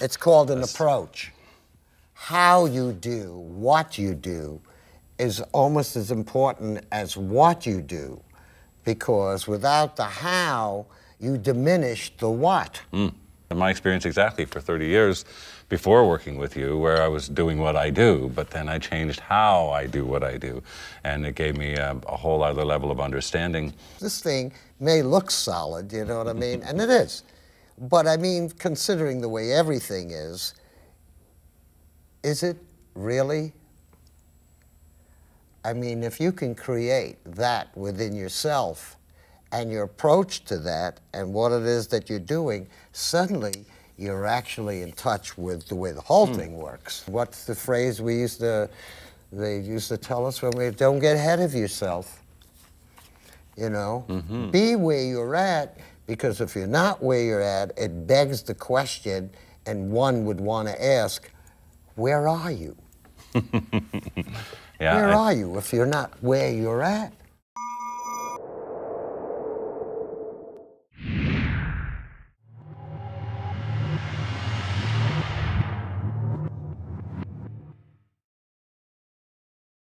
It's called an approach. How you do what you do is almost as important as what you do, because without the how, you diminish the what. In my experience, exactly, for 30 years before working with you, where I was doing what I do, but then I changed how I do what I do, and it gave me a whole other level of understanding. This thing may look solid, you know what I mean, and it is, but I mean, considering the way everything is it really? I mean, if you can create that within yourself and your approach to that and what it is that you're doing, suddenly you're actually in touch with the way the whole thing works. What's the phrase they used to tell us when we don't get ahead of yourself? You know, be where you're at, because if you're not where you're at, it begs the question, and one would want to ask, where are you? Where are you if you're not where you're at?